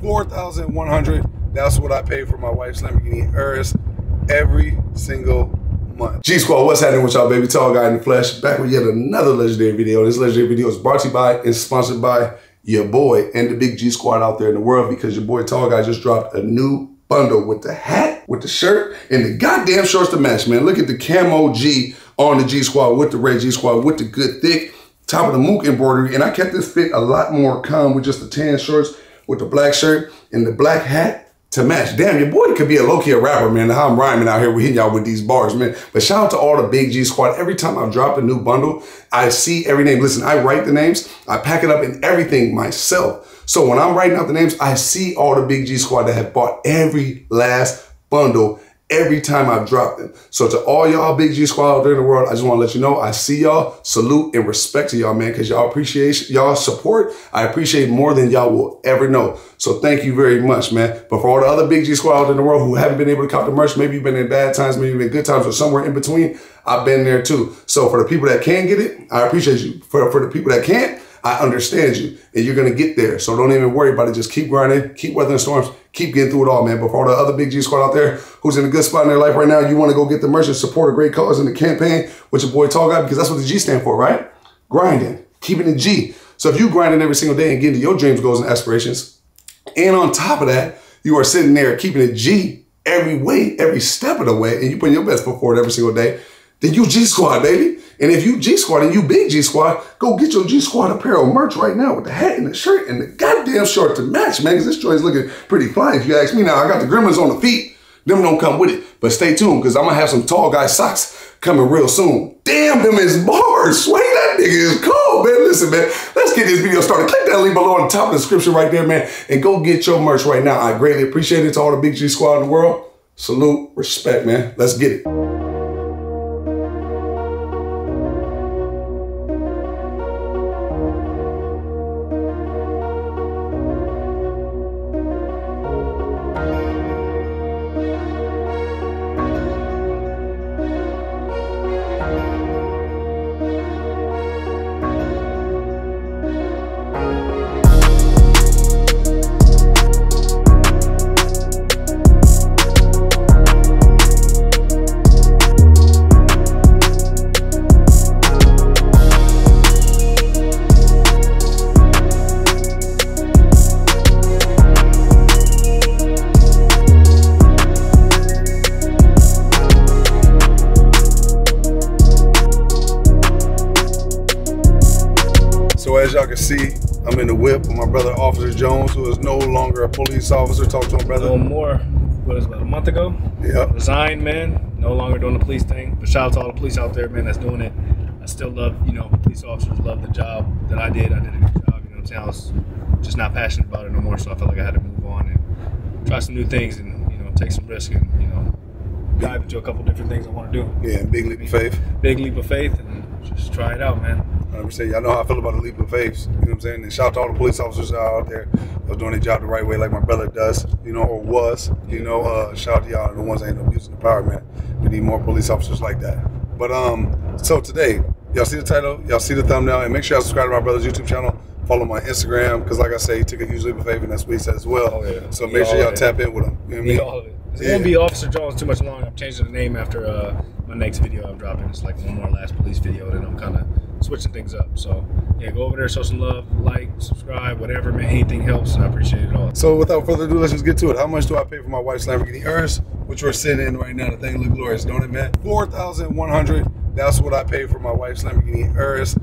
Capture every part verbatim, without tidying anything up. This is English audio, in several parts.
four thousand one hundred dollars. That's what I pay for my wife's Lamborghini Urus every single month. G-Squad, what's happening with y'all, baby? Tall Guy in the Flesh, back with yet another legendary video. This legendary video is brought to you by and sponsored by your boy and the big G-Squad out there in the world, because your boy Tall Guy just dropped a new bundle with the hat, with the shirt, and the goddamn shorts to match, man. Look at the camo G on the G-Squad with the red G-Squad with the good thick top of the mook embroidery. And I kept this fit a lot more calm with just the tan shorts with the black shirt and the black hat to match. Damn, your boy could be a low-key rapper, man. How I'm rhyming out here with hitting y'all with these bars, man. But shout out to all the big G-Squad. Every time I drop a new bundle, I see every name. Listen, I write the names. I pack it up and everything myself. So when I'm writing out the names, I see all the big G-Squad that have bought every last bundle every time I've dropped them. So to all y'all big G-Squad out there in the world, I just want to let you know, I see y'all, salute and respect to y'all, man, because y'all appreciate y'all support. I appreciate more than y'all will ever know. So thank you very much, man. But for all the other big G-Squad out there in the world who haven't been able to cop the merch, maybe you've been in bad times, maybe you've been in good times, or somewhere in between, I've been there too. So for the people that can get it, I appreciate you. For, for the people that can't, I understand you, and you're going to get there. So don't even worry about it. Just keep grinding, keep weathering storms, keep getting through it all, man. But for all the other big G-Squad out there who's in a good spot in their life right now, you want to go get the merch and support a great cause in the campaign with your boy Tall Guy, because that's what the G stand for, right? Grinding, keeping the G. So if you grinding every single day and getting to your dreams, goals, and aspirations, and on top of that, you are sitting there keeping a G every way, every step of the way, and you putting your best foot forward every single day, then you G-Squad, baby. And if you G-Squad and you big G-Squad, go get your G-Squad apparel merch right now with the hat and the shirt and the goddamn short to match, man, because this joint's looking pretty fly. If you ask me now, I got the gremlins on the feet. Them don't come with it. But stay tuned, because I'm going to have some Tall Guy socks coming real soon. Damn, them is bars. Sway, that nigga is cold, man. Listen, man, let's get this video started. Click that link below on the top of the description right there, man, and go get your merch right now. I greatly appreciate it to all the big G-Squad in the world. Salute, respect, man. Let's get it. As y'all can see, I'm in the whip with my brother Officer Jones, who is no longer a police officer. Talk to him, brother. A little more, what is it, about a month ago? Yeah. Resigned, man. No longer doing the police thing. But shout out to all the police out there, man, that's doing it. I still love, you know, police officers, love the job that I did. I did a good job, you know what I'm saying? I was just not passionate about it no more, so I felt like I had to move on and try some new things and, you know, take some risk and, you know, dive into a couple different things I want to do. Yeah, big leap of faith. Big leap of faith, and just try it out, man. one hundred percent. Y'all know how I feel about the leap of faith. You know what I'm saying? And shout out to all the police officers out there that's doing their job the right way, like my brother does, you know, or was. You know, uh, shout out to y'all, the ones that ain't abusing the power, man. We need more police officers like that. But um, so today, y'all see the title, y'all see the thumbnail, and make sure y'all subscribe to my brother's YouTube channel. Follow my Instagram, because like I say, he took a huge leap of faith, and that's what he said as well. Oh, yeah. So make sure y'all tap in with him. You know what I mean? All of it. It yeah. won't be Officer Jones too much longer. I'm changing the name after uh, my next video I'm dropping. It's like one more last police video, then I'm kind of switching things up. So, yeah, go over there, show some love, like, subscribe, whatever, man. Anything helps, and I appreciate it all. So, without further ado, let's just get to it. How much do I pay for my wife's Lamborghini Urus, which we're sitting in right now? The thing looks glorious, don't it, man? four thousand one hundred dollars. That's what I pay for my wife's Lamborghini Urus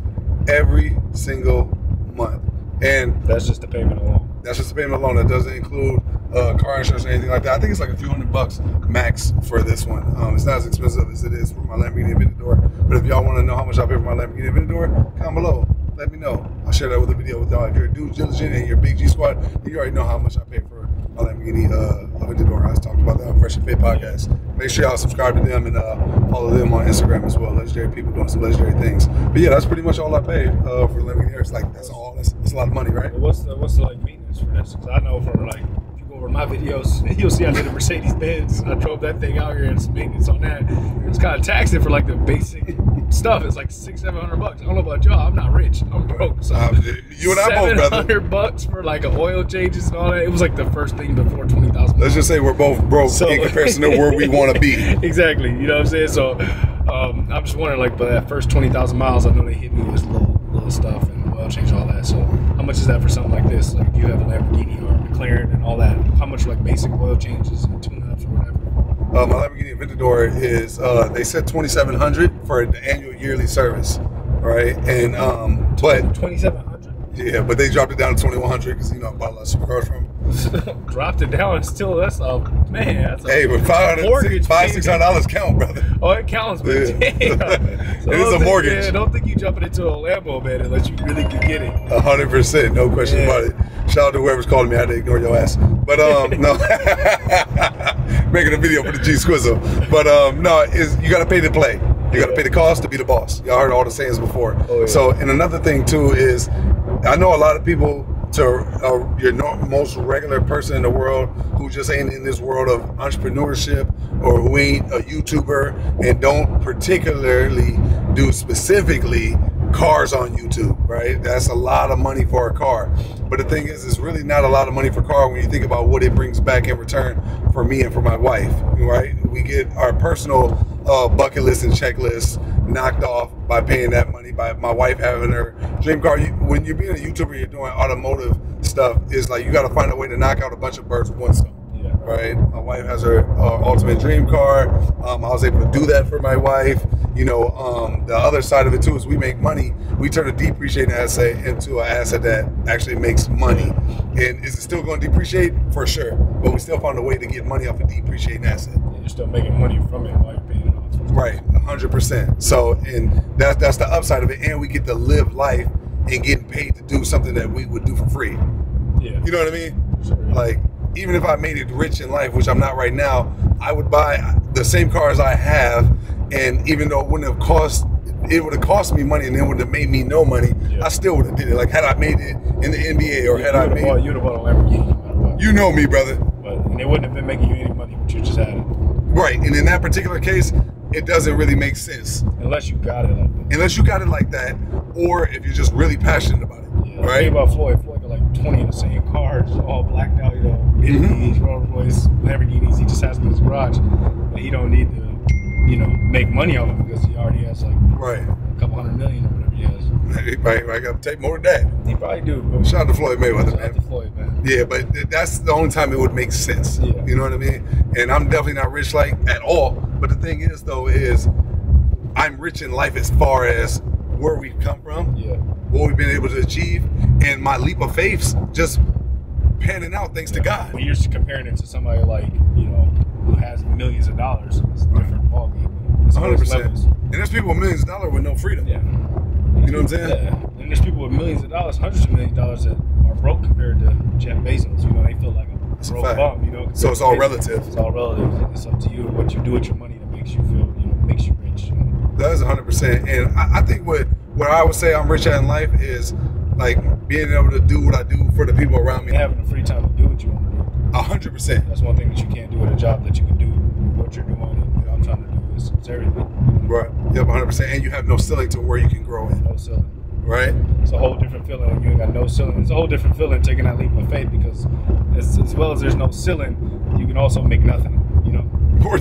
every single month. And that's just the payment alone. That's just the payment alone. That doesn't include Uh, car insurance or anything like that. I think it's like a few hundred bucks max for this one. Um, it's not as expensive as it is for my Lamborghini Aventador. But if y'all want to know how much I pay for my Lamborghini Aventador, comment below. Let me know. I'll share that with the video with y'all. If you're a due diligent and you're a big G Squad, you already know how much I pay for my Lamborghini uh, Aventador. I was talking about that on Fresh and Fit Podcast. Make sure y'all subscribe to them and uh, follow them on Instagram as well. Legendary people doing some legendary things. But yeah, that's pretty much all I pay uh, for Lamborghini. It's like that's all. That's, that's a lot of money, right? Well, what's the what's the like maintenance for this? Because I know for like. Over my videos, you'll see I did a Mercedes Benz. I drove that thing out here and some maintenance on that. It was kind of taxing for like the basic stuff is like six, seven hundred bucks. I don't know about y'all. I'm not rich. I'm broke. So um, you and I both, brother. Seven hundred bucks for like an oil changes and all that. It was like the first thing before twenty thousand. Let's just say we're both broke so, in comparison to where we want to be. Exactly. You know what I'm saying? So um, I'm just wondering, like, for that first twenty thousand miles, I know they hit me with little little stuff and oil change, all that. So how much is that for something like this? Like, you have a Lamborghini or a McLaren and all that. How much like basic oil changes and tune-ups or whatever? Uh, my Lamborghini Aventador is, uh, they said twenty-seven hundred dollars for the annual yearly service, right? And, um, but. twenty-seven hundred dollars? Yeah, but they dropped it down to twenty-one hundred dollars because, you know, I bought a lot of supercars from them. Dropped it down and still, that's a, man, that's a. Hey, but five hundred dollars, six hundred dollars count, brother. Oh, it counts, but yeah. Damn. So it is a mortgage. Yeah, don't think you jumping into a Lambo, man, unless you really can get it. one hundred percent, no question yeah. about it. Shout out to whoever's calling me, I had to ignore your ass. But, um, no. Making a video for the G-Squizzle. But um, no, is you got to pay to play. You got to pay the cost to be the boss. Y'all heard all the sayings before. Oh, yeah. So, and another thing too is, I know a lot of people, to uh, your most regular person in the world who just ain't in this world of entrepreneurship or who ain't a YouTuber and don't particularly do specifically cars on YouTube, right? That's a lot of money for a car. But the thing is, it's really not a lot of money for a car when you think about what it brings back in return for me and for my wife, right? We get our personal uh, bucket list and checklist knocked off by paying that money, by my wife having her dream car. You, when you're being a YouTuber, you're doing automotive stuff, it's like you got to find a way to knock out a bunch of birds with one stone. Yeah. Right? My wife has her uh, ultimate dream car. Um, I was able to do that for my wife. You know, um, the other side of it too is we make money. We turn a depreciating asset into an asset that actually makes money. And is it still going to depreciate? For sure. But we still found a way to get money off a depreciating asset. And you're still making money from it while you're paying it off. Right, one hundred percent. So, and that's, that's the upside of it. And we get to live life and getting paid to do something that we would do for free. Yeah. You know what I mean? Sure, yeah. Like, even if I made it rich in life, which I'm not right now, I would buy the same cars I have. And even though it wouldn't have cost, it would have cost me money, and it would have made me no money. Yeah. I still would have did it. Like, had I made it in the N B A, or yeah, had I made, bought, you would have bought a Lamborghini. You know me, brother. But and they wouldn't have been making you any money, but you just had it. Right, and in that particular case, it doesn't really make sense unless you got it like that. Unless you got it like that, or if you're just really passionate about it. Yeah, right. Think about Floyd. Floyd got like twenty in the same cars, all blacked out. You know, mm-hmm. Rolls Royce, Lamborghinis. He just has them in his garage, but he don't need the. You know, make money off it because he already has like right. a couple hundred million or whatever he has. He probably I got to take more than that. He probably do. Bro. Shout out to Floyd Mayweather. Shout man. out to Floyd, man. Yeah, but th that's the only time it would make sense. Yeah. You know what I mean? And I'm definitely not rich like at all. But the thing is, though, is I'm rich in life as far as where we've come from, yeah. what we've been able to achieve, and my leap of faiths just panning out thanks yeah. to God. When you're comparing it to somebody like, you know, who has millions of dollars, it's a different ballgame. It's one hundred percent. And there's people with millions of dollars with no freedom. Yeah. You know what I'm saying? Yeah. And there's people with millions of dollars, hundreds of millions of dollars that are broke compared to Jeff Bezos. You know, they feel like a it's broke a bum, you know? So it's all relative. It's all relative. It's up to you what you do with your money that makes you feel, you know, makes you rich. You know? That is one hundred percent. And I, I think what, what I would say I'm rich at in life is, like, being able to do what I do for the people around me. And having the free time to do what you want. A hundred percent. That's one thing that you can't do at a job that you can do what you're doing. And what I'm trying to do is everything. Right. Yep. A hundred percent. And you have no ceiling to where you can grow in. No ceiling. Right. It's a whole different feeling when you ain't got no ceiling. It's a whole different feeling taking that leap of faith because, as, as well as there's no ceiling, you can also make nothing. You know.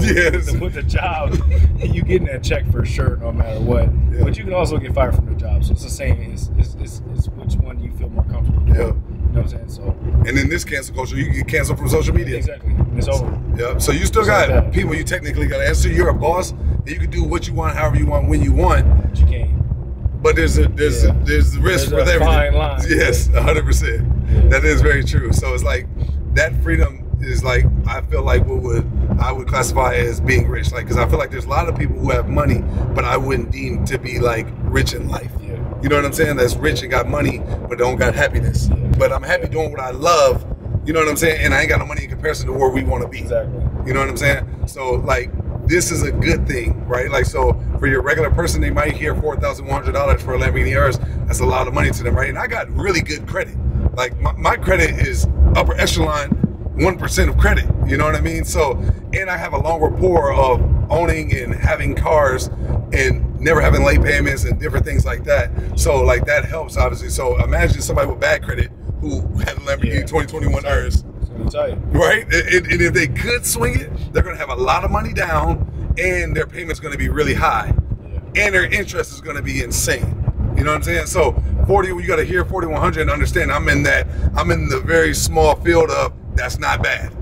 Yes. With, with a job, you getting that check for sure, no matter what. Yeah. But you can also get fired from the job. So it's the same. It's it's it's, it's which one you feel more comfortable with. Yeah. You know what I'm saying? So, and in this cancel culture, you get canceled from social media. Exactly. It's over. Yeah. So you still it's got like people you technically got to answer. You're a boss, and you can do what you want, however you want, when you want. But you can't. But there's a there's yeah. a, there's a risk there's with a everything. Fine line. Yes, one hundred percent. Yeah. That is very true. So it's like that freedom is like I feel like what would I would classify as being rich, like because I feel like there's a lot of people who have money, but I wouldn't deem to be like rich in life. Yeah. You know what I'm saying? That's rich and got money, but don't got happiness. Yeah. But I'm happy doing what I love. You know what I'm saying? And I ain't got no money in comparison to where we want to be. Exactly. You know what I'm saying? So like, this is a good thing, right? Like, so for your regular person, they might hear four thousand one hundred dollars for a Lamborghini Urus. That's a lot of money to them, right? And I got really good credit. Like my, my credit is upper echelon, one percent of credit. You know what I mean? So, and I have a long rapport of owning and having cars and never having late payments and different things like that. So like that helps obviously. So imagine somebody with bad credit who had a Lamborghini yeah. twenty twenty-one Urus. Right? And, and if they could swing it, they're going to have a lot of money down and their payment's going to be really high. Yeah. And their interest is going to be insane. You know what I'm saying? So forty, you got to hear forty-one hundred and understand I'm in that, I'm in the very small field of that's not bad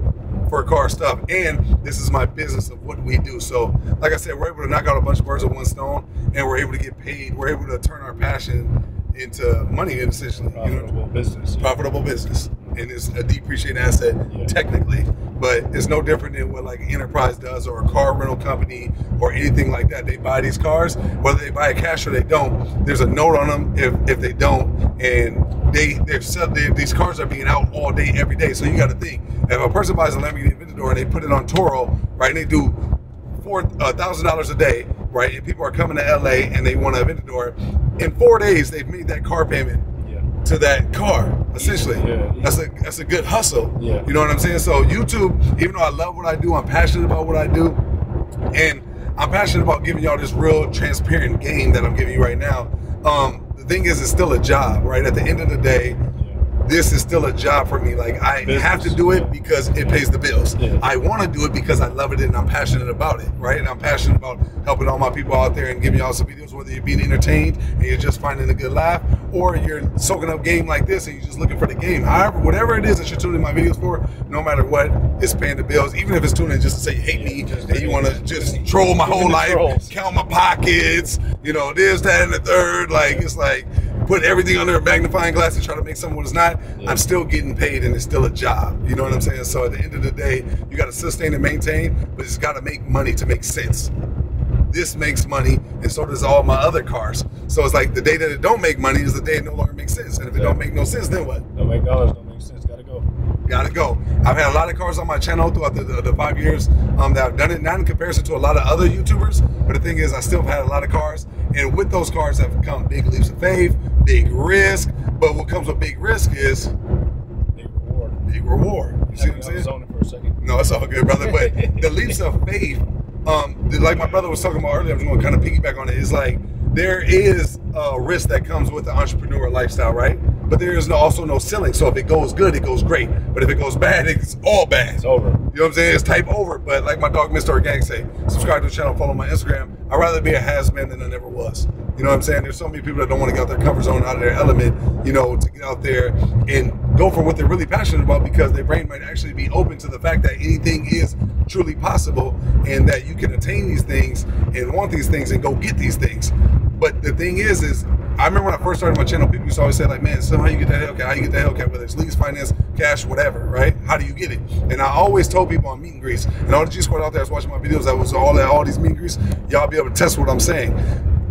for car stuff. And this is my business of what we do. So like I said, we're able to knock out a bunch of birds with one stone and we're able to get paid. We're able to turn our passion into money, essentially. Profitable you know, business. Profitable yeah. business. And it's a depreciated asset yeah. technically, but it's no different than what like Enterprise does or a car rental company or anything like that. They buy these cars, whether they buy it cash or they don't, there's a note on them if, if they don't. And they, they're, they're, these cars are being out all day, every day. So you got to think, if a person buys a Lamborghini Aventador and they put it on Toro, right, and they do four thousand dollars a day, right, and people are coming to L A and they want an Aventador, in four days they've made that car payment yeah. to that car. Essentially, yeah, yeah. that's a that's a good hustle. Yeah. You know what I'm saying? So YouTube, even though I love what I do, I'm passionate about what I do, and I'm passionate about giving y'all this real transparent game that I'm giving you right now. Um, the thing is, it's still a job, right? At the end of the day, yeah. this is still a job for me. Like I Business. have to do it yeah. because it pays the bills. Yeah. I want to do it because I love it and I'm passionate about it, right? And I'm passionate about helping all my people out there and giving y'all some videos, whether you're being entertained and you're just finding a good laugh, or you're soaking up game like this and you're just looking for the game. However, whatever it is that you're tuning my videos for, no matter what, it's paying the bills. Even if it's tuning just to say you hate me and you want to just troll my whole life, count my pockets, you know, this, that, and the third. Like, it's like, put everything under a magnifying glass and try to make something what it's not. Yeah. I'm still getting paid and it's still a job. You know what I'm saying? So at the end of the day, you got to sustain and maintain, but it's got to make money to make sense. This makes money, and so does all my other cars. So it's like the day that it don't make money is the day it no longer makes sense. And if exactly. it don't make no sense, then what? Don't make dollars, don't make sense. Gotta go. Gotta go. I've had a lot of cars on my channel throughout the, the, the five years um, that I've done it. Not in comparison to a lot of other YouTubers, but the thing is, I still have had a lot of cars, and with those cars have come big leaps of faith, big risk. But what comes with big risk is big reward. Big reward. You I see what I'm saying? I was on it for a second. No, it's all good, brother. But the leaps of faith. Um, like my brother was talking about earlier, I'm just going to kind of piggyback on it. It's like there is a risk that comes with the entrepreneur lifestyle, right? But there is no, also no ceiling. So if it goes good, it goes great. But if it goes bad, it's all bad. It's over. You know what I'm saying? It's type over. But like my dog, Mister Organik, say, subscribe to the channel, follow my Instagram. I'd rather be a has-man than I never was. You know what I'm saying? There's so many people that don't want to get out their comfort zone, out of their element, you know, to get out there and go for what they're really passionate about, because their brain might actually be open to the fact that anything is truly possible and that you can attain these things and want these things and go get these things. But the thing is, is I remember when I first started my channel, people used to always say like, man, so how you get that Hellcat? How you get that Hellcat? Whether it's lease, finance, cash, whatever, right? How do you get it? And I always told people on meet and greets, and all the G-Squad out there that's watching my videos, that was all that, all these meet and greets, y'all be able to test what I'm saying.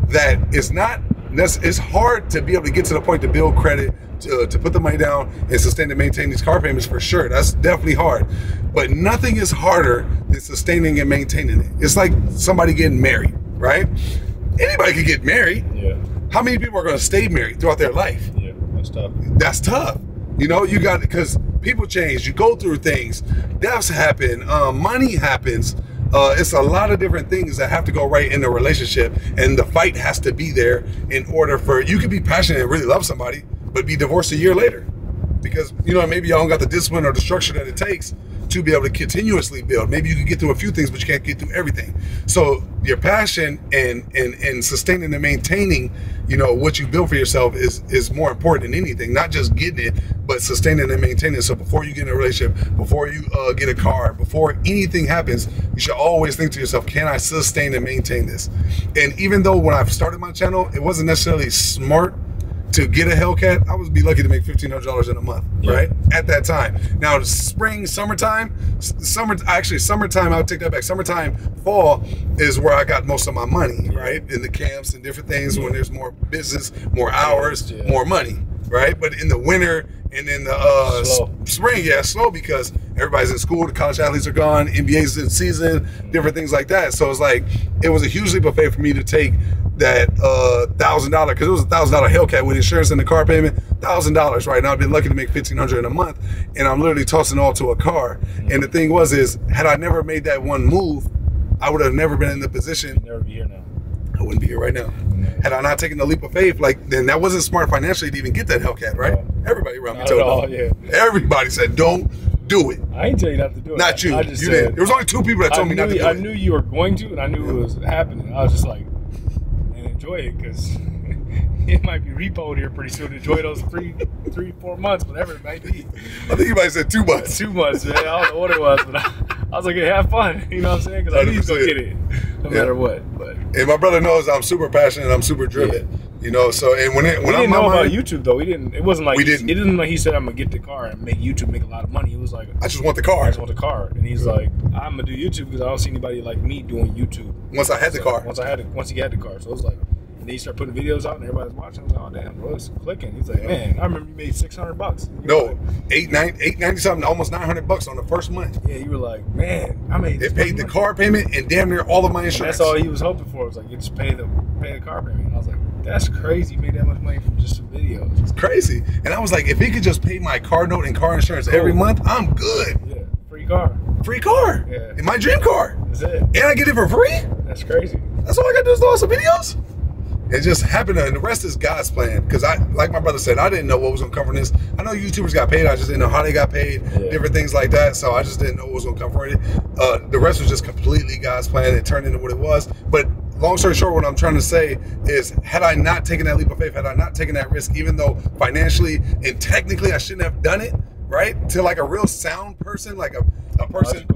That it's not, it's hard to be able to get to the point to build credit, to, to put the money down and sustain and maintain these car payments, for sure. That's definitely hard. But nothing is harder than sustaining and maintaining it. It's like somebody getting married, right? Anybody could get married. Yeah. How many people are going to stay married throughout their life? Yeah, that's tough. That's tough. You know, you got, because people change, you go through things, deaths happen, uh, money happens. Uh, it's a lot of different things that have to go right in a relationship, and the fight has to be there in order for, you could be passionate and really love somebody, but be divorced a year later. Because, you know, maybe y'all don't got the discipline or the structure that it takes to be able to continuously build. Maybe you can get through a few things, but you can't get through everything. So your passion and and, and sustaining and maintaining, you know, what you build for yourself is, is more important than anything. Not just getting it, but sustaining and maintaining. So before you get in a relationship, before you uh, get a car, before anything happens, you should always think to yourself, can I sustain and maintain this? And even though when I started my channel, it wasn't necessarily smart to get a Hellcat, I would be lucky to make fifteen hundred dollars in a month, yeah. right? At that time. Now, spring, summertime, summer, actually summertime, I'll take that back. Summertime, fall is where I got most of my money, yeah. right? In the camps and different things yeah. when there's more business, more hours, yeah. more money, right? But in the winter and in the uh, spring, yeah, slow, because everybody's in school, the college athletes are gone, N B A's in season, different things like that. So it's like, it was a huge leap of faith for me to take that uh thousand dollar, because it was a thousand dollar Hellcat with insurance and the car payment, thousand dollars right now. I've been lucky to make fifteen hundred in a month, and I'm literally tossing all to a car. And the thing was, is had I never made that one move, I would have never been in the position. You'd never be here now. I wouldn't be here right now. Had I not taken the leap of faith, like, then that wasn't smart financially to even get that Hellcat, right? No. Everybody around me told me. All, yeah. Everybody said, don't do it. I ain't tell you not to do it. Not you. I just you said, did. There was only two people that told me not to do I it. I knew you were going to, and I knew yeah. it was happening. I was just like, man, enjoy it, because it might be repoed here pretty soon. Enjoy those three, three, four months, whatever it might be. I think you might have said two months. Two months, man. I don't know what it was, but I, I was like, hey, have fun. You know what I'm saying? Because I need to get it, no yeah. matter what. But and my brother knows I'm super passionate. I'm super driven. Yeah. You know, so and when it when we didn't I'm know about mind, YouTube though, we didn't. It wasn't like we didn't. It didn't like he said I'm gonna get the car and make YouTube make a lot of money. It was like I just want the car. I just want the car, and he's yeah. like I'm gonna do YouTube because I don't see anybody like me doing YouTube. Once I had so the car. Once I had it. Once he had the car, so it was like. And then you start putting videos out and everybody's watching. I was like, oh, damn, bro, it's clicking. He's like, man, I remember you made six hundred bucks. You no, like, eight ninety something, almost nine hundred bucks on the first month. Yeah, you were like, man, I made it paid the money. Car payment and damn near all of my insurance. And that's all he was hoping for. It was like, you just pay the, pay the car payment. And I was like, that's crazy. You made that much money from just some videos. It's crazy. And I was like, if he could just pay my car note and car insurance every month, I'm good. Yeah, free car. Free car. Yeah. And my dream car. That's it. And I get it for free? That's crazy. That's all I got to do is throw out some videos? It just happened, and the rest is God's plan. Because I, like my brother said, I didn't know what was going to come from this. I know YouTubers got paid. I just didn't know how they got paid, yeah. different things like that. So I just didn't know what was going to come from it. Uh, the rest was just completely God's plan. It turned into what it was. But long story short, what I'm trying to say is, had I not taken that leap of faith, had I not taken that risk, even though financially and technically I shouldn't have done it, right? To like a real sound person, like a, a person...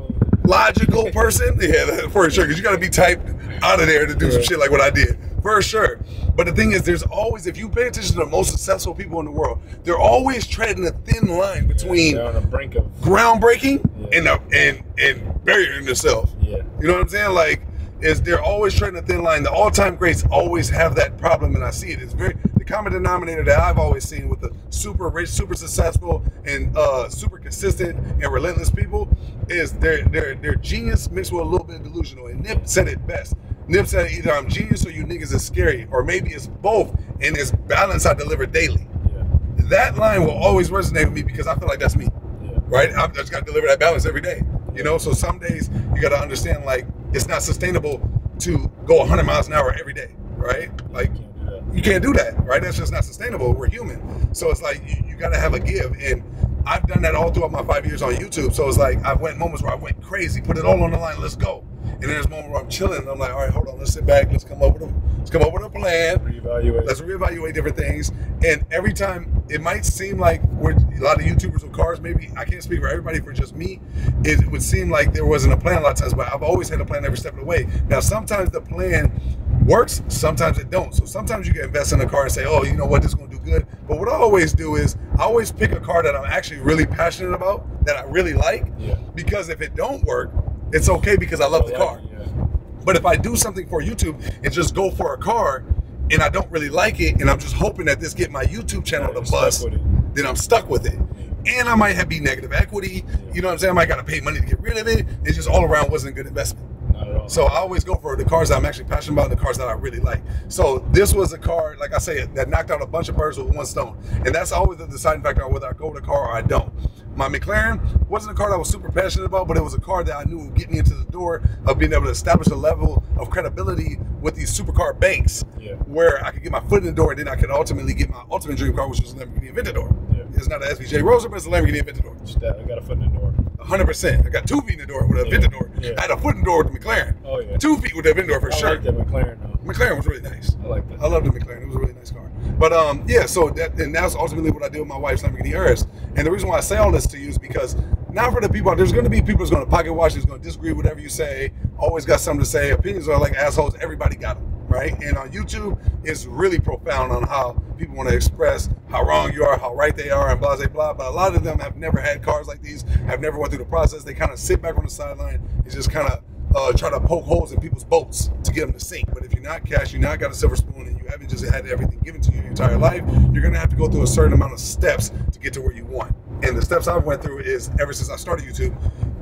logical person, yeah, for sure, because you got to be typed out of there to do yeah. some shit like what I did, for sure. But the thing is, there's always, if you pay attention to the most successful people in the world, they're always treading a thin line between yeah, on the brink of groundbreaking yeah. and, uh, and and burying themselves. Yeah. You know what I'm saying? Like, is they're always treading a thin line. The all-time greats always have that problem, and I see it. It's very the common denominator that I've always seen with the super rich, super successful, and uh, super consistent and relentless people is their their their genius mixed with a little bit of delusional. And Nip said it best. Nip said either I'm genius or you niggas is scary, or maybe it's both, and it's balance I deliver daily. Yeah. That line will always resonate with me because I feel like that's me, yeah. right? I've just got to deliver that balance every day. You know, so some days you got to understand, like, it's not sustainable to go one hundred miles an hour every day, right? Like, you can't do that, right? That's just not sustainable. We're human. So it's like, you, you got to have a give. And I've done that all throughout my five years on YouTube. So it's like, I went moments where I went crazy, put it all on the line, let's go. And then there's moments where I'm chilling and I'm like, all right, hold on, let's sit back. Let's come up with a, let's come up with a plan. Reevaluate. Let's reevaluate different things. And every time, it might seem like we're, a lot of YouTubers with cars, maybe, I can't speak for everybody, for just me, it would seem like there wasn't a plan a lot of times, but I've always had a plan every step of the way. Now, sometimes the plan works, sometimes it don't. So sometimes you can invest in a car and say, oh, you know what, this is going to do good. But what I always do is I always pick a car that I'm actually really passionate about, that I really like, yeah. because if it don't work, it's okay because I love oh, the yeah, car. Yeah. But if I do something for YouTube and just go for a car and I don't really like it and I'm just hoping that this get my YouTube channel yeah, to bust, then I'm stuck with it. Yeah. And I might have be negative equity. Yeah. You know what I'm saying? I might got to pay money to get rid of it. It's just all around wasn't a good investment. Not at all. So I always go for the cars that I'm actually passionate about and the cars that I really like. So this was a car, like I said, that knocked out a bunch of birds with one stone. And that's always the deciding factor on whether I go with a car or I don't. My McLaren wasn't a car that I was super passionate about, but it was a car that I knew would get me into the door of being able to establish a level of credibility with these supercar banks yeah. where I could get my foot in the door and then I could ultimately get my ultimate dream car, which was a Lamborghini Aventador. Yeah. It's not an S V J Roadster, but it's a Lamborghini Aventador. Just that, I got a foot in the door. one hundred percent. I got two feet in the door with an yeah. Aventador. Yeah. I had a foot in the door with the McLaren. Oh, yeah. Two feet with the Aventador for I sure. I like that McLaren, though. McLaren was really nice. I like that. I loved the McLaren. It was a really nice car. But um, yeah, so that and that's ultimately what I did with my wife's Lamborghini Urus. And the reason why I say all this to you is because now for the people, there's going to be people that's going to pocket watch, that's going to disagree with whatever you say, always got something to say. Opinions are like assholes. Everybody got them, right? And on YouTube, it's really profound on how people want to express how wrong you are, how right they are, and blah, blah, blah. But a lot of them have never had cars like these, have never went through the process. They kind of sit back on the sideline and just kind of Uh, try to poke holes in people's boats to get them to sink. But if you're not cash, you're not got a silver spoon, and you haven't just had everything given to you your entire life, you're going to have to go through a certain amount of steps to get to where you want. And the steps I've went through is, ever since I started YouTube,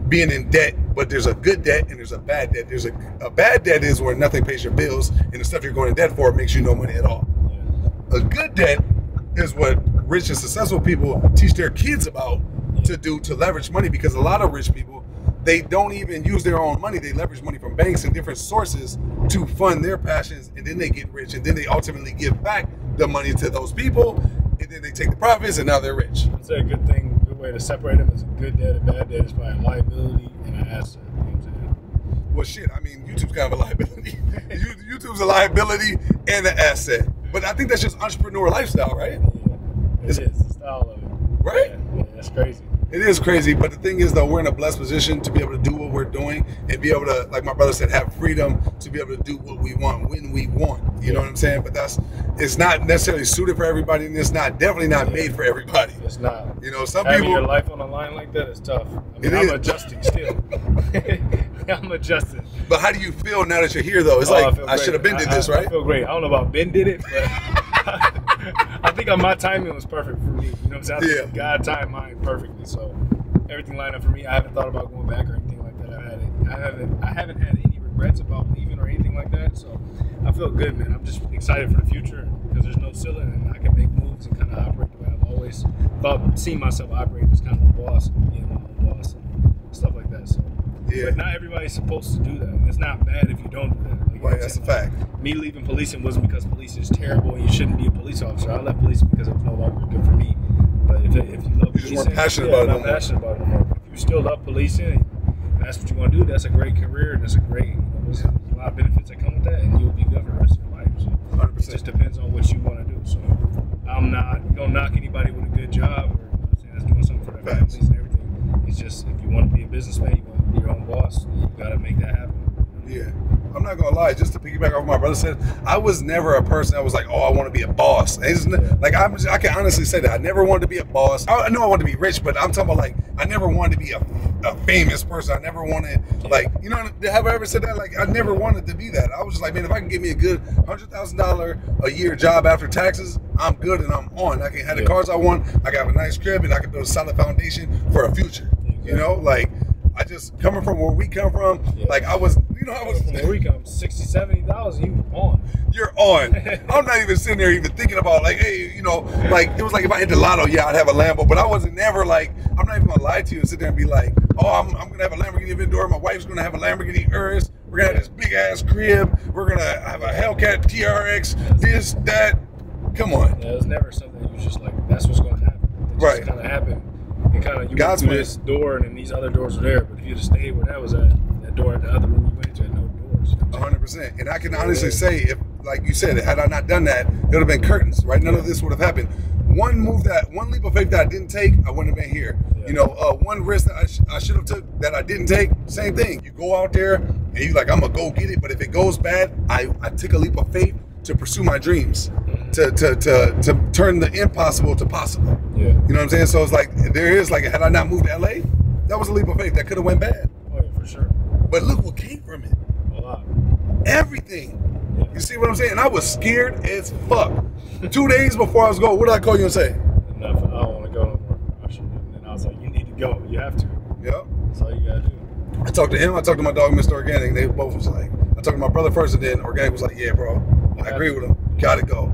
being in debt, but there's a good debt and there's a bad debt. There's a, a bad debt is where nothing pays your bills, and the stuff you're going in debt for makes you no money at all. A good debt is what rich and successful people teach their kids about to do to leverage money, because a lot of rich people they don't even use their own money. They leverage money from banks and different sources to fund their passions, and then they get rich, and then they ultimately give back the money to those people, and then they take the profits, and now they're rich. Is that a good thing? A good way to separate them is a good debt, a bad debt is by a liability and an asset. You know what I'm saying? Well, shit, I mean, YouTube's kind of a liability. YouTube's a liability and an asset. But I think that's just entrepreneur lifestyle, right? Yeah, it is. It's the style of it. Right? Yeah, yeah, that's crazy. It is crazy, but the thing is, though, we're in a blessed position to be able to do what we're doing and be able to, like my brother said, have freedom to be able to do what we want when we want. You yeah. know what I'm saying? But that's, it's not necessarily suited for everybody, and it's not definitely not yeah. made for everybody. It's not. You know, some Having people. Having your life on the line like that is tough. I mean, it I'm is. adjusting still. I'm adjusting. But how do you feel now that you're here, though? It's oh, like I, I should have been did I, this, I, right? I feel great. I don't know about Ben did it, but. I think on my timing was perfect for me. You know what I'm saying? I think yeah. God timed mine perfectly, so everything lined up for me. I haven't thought about going back or anything like that. I haven't, I haven't, I haven't had any regrets about leaving or anything like that. So I feel good, man. I'm just excited for the future because there's no ceiling, and I can make moves and kind of operate the way I've always thought, seen myself operating as kind of a boss, and being my own boss, and stuff like that. So, yeah. But not everybody's supposed to do that. And it's not bad if you don't do that. Right, that's a fact. Me leaving policing wasn't because police is terrible and you shouldn't be a police officer. I left policing because it was no longer good for me. But if, if you love policing, you're passionate about it. I'm passionate about it. If you still love policing, and that's what you want to do. That's a great career, and that's a great. You know, there's a lot of benefits that come with that, and you'll be good for the rest of your life. So it just depends on what you want to do. So I'm not gonna knock anybody with a good job or you know, saying that's doing something for their families and everything. It's just if you want to be a businessman, you want to be your own boss. You gotta make that happen. You know? Yeah. I'm not gonna lie, just to piggyback off what my brother said, I was never a person that was like, oh, I want to be a boss. It's, like I'm, just, I can honestly say that I never wanted to be a boss. I, I know I wanted to be rich, but I'm talking about like I never wanted to be a, a famous person. I never wanted like you know have I ever said that? Like I never wanted to be that. I was just like, man, if I can give me a good hundred thousand dollar a year job after taxes, I'm good and I'm on. I can have the yeah. cars I want. I can have a nice crib and I can build a solid foundation for a future. Exactly. You know, like I just coming from where we come from, yeah. like I was. You know, I was from a week I'm sixty, seventy thousand, you on. You're on. I'm not even sitting there even thinking about like, hey, you know, like it was like if I hit the lotto, yeah, I'd have a Lambo, but I wasn't never like, I'm not even gonna lie to you and sit there and be like, oh, I'm, I'm gonna have a Lamborghini Aventador, my wife's gonna have a Lamborghini Urus, we're gonna have this big ass crib, we're gonna have a Hellcat T R X, this, that. Come on. Yeah, it was never something that was just like, that's what's gonna happen. It just right. kinda happened. It kinda you got this door and then these other doors were there, but if you just stayed where that was at, that door at the other room you went to had no doors. one hundred percent. And I can honestly say, if like you said, had I not done that, it would have been curtains, right? None yeah. of this would have happened. One move that, one leap of faith that I didn't take, I wouldn't have been here. Yeah. You know, uh, one risk that I, sh I should have took that I didn't take, same thing. You go out there and you're like, I'm gonna go get it, but if it goes bad, I, I took a leap of faith to pursue my dreams, mm-hmm. to, to, to, to turn the impossible to possible. Yeah. You know what I'm saying? So it's like, there is like, had I not moved to L A, that was a leap of faith that could have went bad. Oh yeah, for sure. But look what came from it. A lot. Everything. Yeah. You see what I'm saying? I was scared as fuck. Two days before I was going, what did I call you and say? Enough. I don't want to go no more. I should. And I was like, you need to go. You have to. Yep. That's all you got to do. I talked to him. I talked to my dog, Mister Organik. They both was like, I talked to my brother first, and then Organic was like, yeah, bro. I agree with him. Got to go.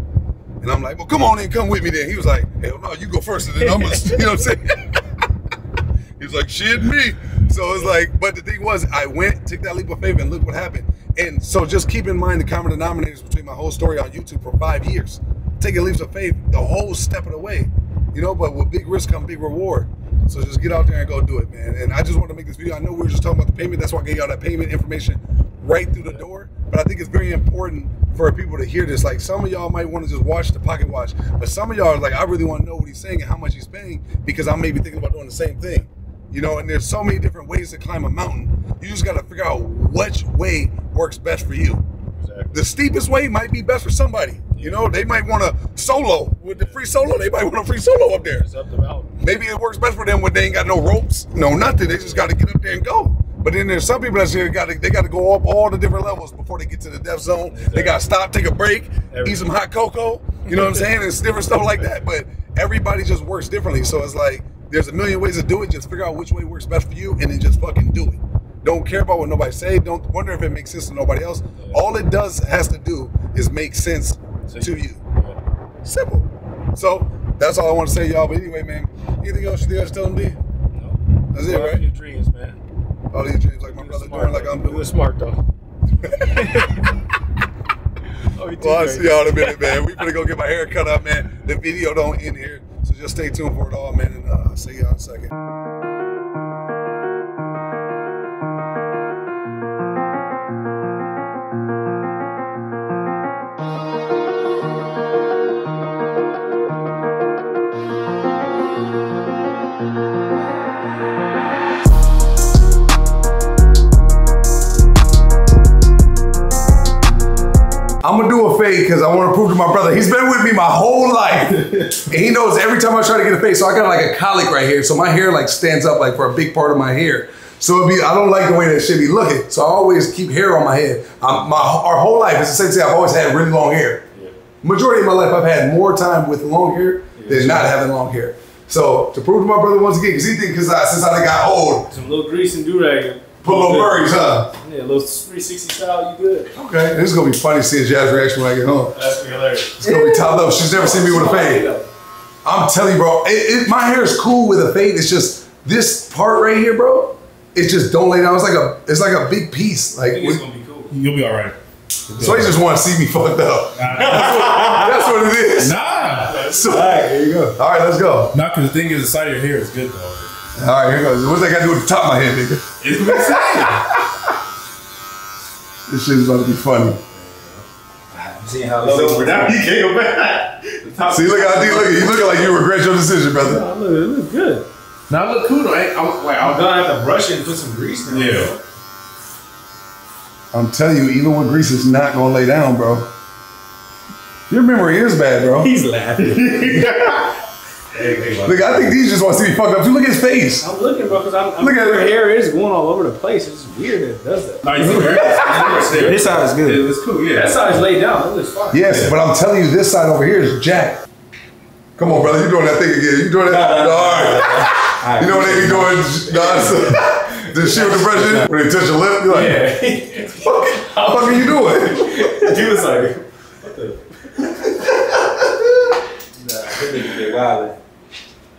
And I'm like, well, come on in. Come with me then. He was like, hell no, you go first and then I'm gonna, you know what I'm saying? He was like, shit, me. So it's like, but the thing was, I went, took that leap of faith, and look what happened. And so just keep in mind the common denominators between my whole story on YouTube for five years. Taking leaps of faith the whole step of the way. You know, but with big risk come big reward. So just get out there and go do it, man. And I just wanted to make this video. I know we were just talking about the payment. That's why I gave y'all that payment information right through the door. But I think it's very important for people to hear this. Like, some of y'all might want to just watch the pocket watch. But some of y'all are like, I really want to know what he's saying and how much he's paying because I may be thinking about doing the same thing. You know, and there's so many different ways to climb a mountain. You just got to figure out which way works best for you. Exactly. The steepest way might be best for somebody. Yeah. You know, they might want to solo. With the free solo, they might want to free solo up there. It's up the mountain. Maybe it works best for them when they ain't got no ropes, no nothing. They just got to get up there and go. But then there's some people that's here got to, they got to go up all the different levels before they get to the death zone. Exactly. They got to stop, take a break, Everything. eat some hot cocoa. You know what I'm saying? It's different stuff like that. But everybody just works differently. So it's like, there's a million ways to do it. Just figure out which way works best for you and then just fucking do it. Don't care about what nobody say. Don't wonder if it makes sense to nobody else. Yeah. All it does has to do is make sense so to you. you. Yeah. Simple. So that's all I want to say, y'all. But anyway, man, anything else you think I should tell them, D? No. That's it, right? Your dreams, man. all these dreams like my brother doing, like I'm doing. We're smart though. Oh, well, I'll see y'all in a minute, man. We better go get my hair cut up, man. The video don't end here, so just stay tuned for it all, man. And uh, I'll see y'all in a second. I'm gonna do a fade because I want to prove to my brother, he's been with me my whole life. And he knows every time I try to get a fade, so I got like a colic right here. So my hair like stands up like for a big part of my hair. So be, I don't like the way that shit be looking. So I always keep hair on my head. I'm, my, our whole life, it's the same thing, I've always had really long hair. Yeah. Majority of my life, I've had more time with long hair yeah, than sure. not having long hair. So to prove to my brother once again, because he thinks since I got old. Some little grease and do-rag. Put a little burries, huh? Yeah, a little three sixty style, you good. Okay, this is gonna be funny seeing Jazz reaction when I get home. That's gonna be hilarious. It's gonna be top level. She's never seen me with a fade. I'm telling you, bro, it, it, my hair is cool with a fade. It's just this part right here, bro. It just don't lay down. It's like a, it's like a big piece. Like I think it's we, gonna be cool. You'll be all right. So you just want to see me fucked up. Nah, nah. That's, what, that's what it is. Nah. So, all right, here you go. All right, let's go. Nah, because the thing is, the side of your hair is good though. All right, here goes. What's that got to do with the top of my head, nigga? It's insane. This shit's about to be funny. I'm seeing how low over now. You came back. See, look, I think, look, you looking like you regret your decision, brother. No, look, it looks good. Now I look cool. Right? I'm, like, I'm gonna have to brush it and put some grease down. Yeah. I'm telling you, even with grease, it's not gonna lay down, bro. Your memory is bad, bro. He's laughing. Look, I think these just want to see me fucked up. Dude, look at his face. I'm looking, bro, because I'm, I'm look at your hair is going all over the place. It's weird that it does that. No, you this side is good. It was cool, yeah. That side is laid down. It looks fine. Yes, yeah. But I'm telling you, this side over here is jacked. Come on, brother. You're doing that thing again. You're doing that. Nah, nah, nah, nah, nah, nah. You know what they be doing? Nah, the shit with the brush in? When they touch your lip, you're like, yeah. Fuck it. How the fuck are you doing? He was like, what the? Nah, wild.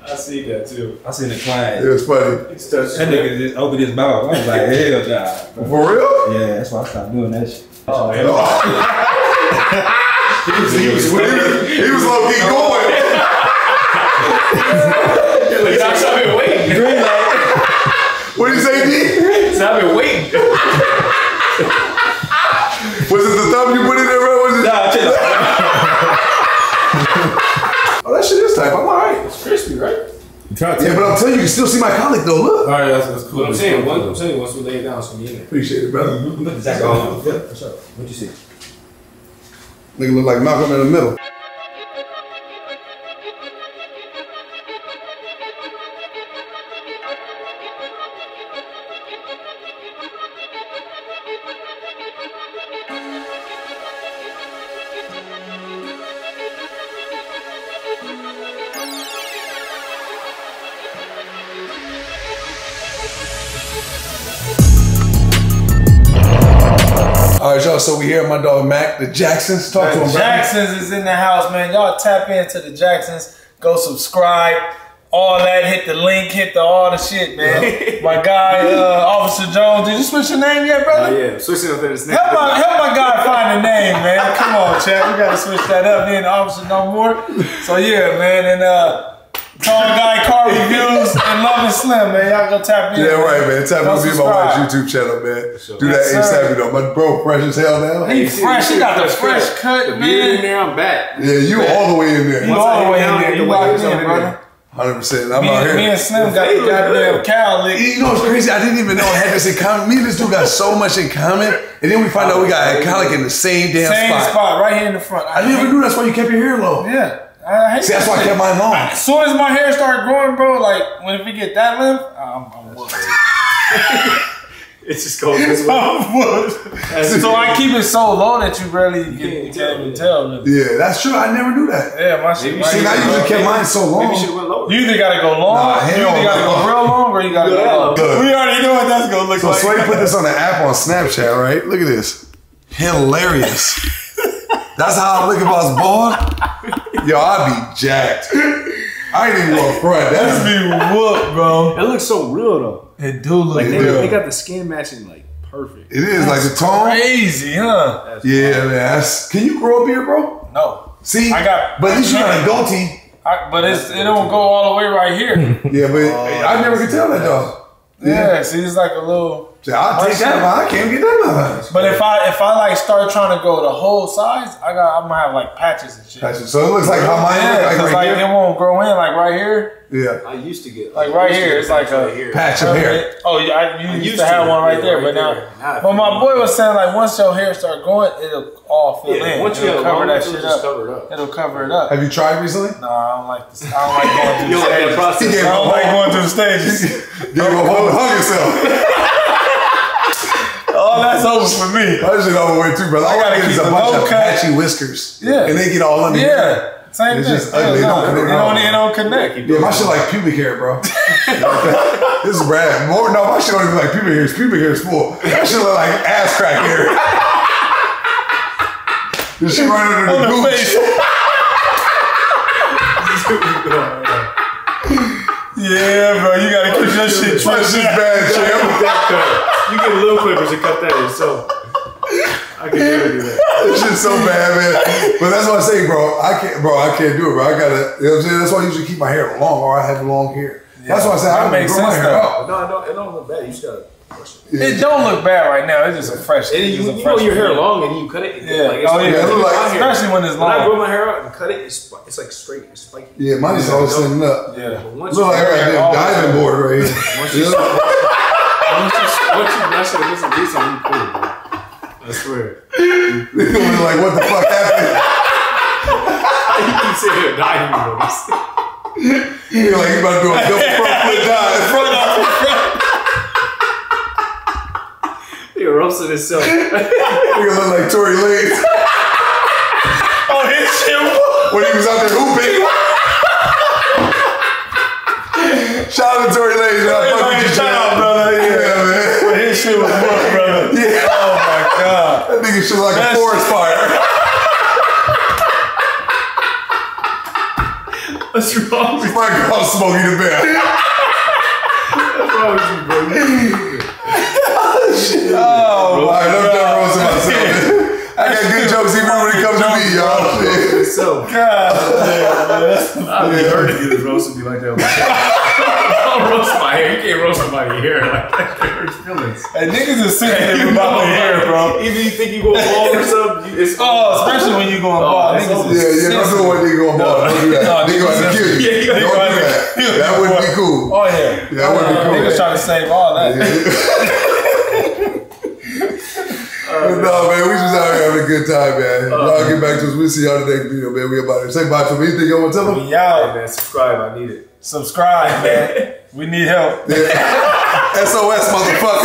I see that too. I seen the client. It was funny. That nigga just opened his mouth. I was like, hell nah. For real? Yeah, that's why I stopped doing that shit. Oh, hell no. He was, he was, he was, he was low key going. He's like, I've been waiting. What did you say, D? So I've been waiting. Was it the thumb you put in there, bro? Was it? Nah, oh, that shit is tight. I'm all right. It's crispy, right? Yeah, but I'm telling you, you can still see my colic though. Look. All right, that's, that's cool. I'm saying, one, I'm saying, once we lay it down, it's gonna be in there. Appreciate it, brother. Mm-hmm. Exactly. What's up? What'd you see? Nigga look like Malcolm in the middle. So we here, my dog Mac, the Jacksons. Talk the to him. Jacksons brother. Is in the house, man. Y'all tap into the Jacksons. Go subscribe. All that. Hit the link. Hit the all the shit, man. My guy, uh, Officer Jones. Did you switch your name yet, brother? Uh, yeah, switching up his name. Help my, help my guy find a name, man. Come on, chat. We gotta switch that up. Then Officer No More. So yeah, man, and uh. Tall Guy Car Reviews and Love and Slim, man. Y'all go tap in. Yeah, right, man. Tap in me my wife's YouTube channel, man. Sure. Do that ASAP, though. My bro, fresh as hell now. He fresh. He got the fresh cut, man. You're in there, I'm back. Yeah, you back. All the way in there. You all the way in there. You locked in, brother. one hundred percent. I'm me, out here. Me and Slim got the goddamn cow lick. You know what's crazy? I didn't even know I had this in common. Me and this dude got so much in common, and then we find out we got a colic in the same damn same spot. Same spot, right here in the front. I, I didn't even know that's why you kept your hair low. Yeah. I hate See, that's that why shit. I kept mine long. As soon as my hair started growing, bro, like when if we get that length, I'm, I'm wood. It's just going this way. I'm wood. So I keep it so low that you barely you get, you tell, can't tell. Really. Yeah, that's true. I never do that. Yeah, my shit. See, now you just kept mine so long. Maybe you should went low. You either gotta go long, nah, you either gotta go real long, or you gotta Good. go low. Good. We already know what that's gonna look so like. So Sway put this on the app on Snapchat, right? Look at this. Hilarious. That's how I look if I was bored. Yo, I be jacked. I ain't even want to front. That's me whooped, bro. It looks so real, though. They do look like they, they got the skin matching like perfect. It is that's like the tone. Crazy, huh? That's yeah, man. That's, can you grow a beard, bro? No. See, I got, but at least you got a goatee. I, but it's, it don't go all the way right here. Yeah, but oh, I never could tell that though. Yeah, yeah, see, it's like a little. See, I'll take that line. I can't get that line. But if I if I like start trying to go the whole size, I got I might have like patches and shit. Patches. So it looks like how mine yeah, look, like right like here. It won't grow in like right here. Yeah, I used to get like, like right here. It's like a hair. Patch of hair. Oh, yeah, I, you I used, used to, to have one right yeah, there, right but there. now. But my boy was saying like once your hair start going, it'll all fill yeah, in. Once you cover that shit up, up, it'll cover it up. Have you tried recently? No, I don't like this. I don't like going through the stages. Process. I don't like going through the stages. Give a whole hug yourself. Oh, that's over for me. That shit over with too, brother. All I gotta I get keep is a bunch of cut. patchy whiskers. Yeah. And they get all under. Yeah. It. Same it's thing. It's just ugly. Yeah, no, it, don't, it don't connect. It don't connect. Yeah, my shit like pubic hair, bro. This is rad. More no, my shit don't even like pubic hair. Pubic hair is full. That shit look like ass crack hair. This shit right under the gooch. Yeah, bro. You gotta keep that shit trim. This is bad, champ. You get little clippers and cut that yourself. I can never do that. This shit's so bad, man. But that's what I say, bro. I can't, bro. I can't do it, bro. I gotta. You know what I'm saying? That's why I usually keep my hair long, or I have long hair. Yeah. That's why I say I don't grow my hair out. No, no, it don't look bad. You just gotta brush it. It don't look bad right now. It's just a fresh. And you, you fresh know your hair long, and you cut it. And yeah. Like, it's oh yeah. Like, like, especially when it's long. When I grow my hair out and cut it, it's, it's like straight, it's spiky. Yeah, mine is always sitting up. Yeah. Look like a diving board right here. Once you, once you brush it against a decent, you cool, bro. I swear. They're gonna be like, what the fuck happened? You can sit here dying, bro. You're like, you about to do a double front foot dive. Front off the front. You're roasting himself. You're gonna look like Tory Lanez. Oh, his shit. When he was out there hooping. Shout out to Tory Lanez. Shout out, brother. Yeah, yeah, man. Well, his shit was rough, brother. Yeah. Oh, my God. That nigga shit was like that's a forest fire. What's wrong with you? My God, Smokey the Bear. What's wrong with you, bro? Oh, my God. I got good jokes even when it comes to me, y'all. So, God. I'll be hurting you to roast me like that. Don't roast my hair. You can't roast somebody's hair like that. It hurts feelings. And niggas is sensitive about their hair, bro. Even you think you going bald or something, you, it's oh, especially when you going oh, bald. Niggas yeah, is yeah, that's the one nigga going bald. Don't do that. Nigga about to kill you. Yeah, don't do that. That, that wouldn't be cool. Oh yeah, that uh, wouldn't be cool. Niggas trying to save all that. Yeah. All right, no man, we just out here having a good time, man. Uh, I'll get back to us. We'll see y'all in the next video, man. We about to say bye to me. Anything you want to tell them? Yeah, man. Subscribe. I need it. Subscribe, man. We need help. Yeah. S O S, motherfucker.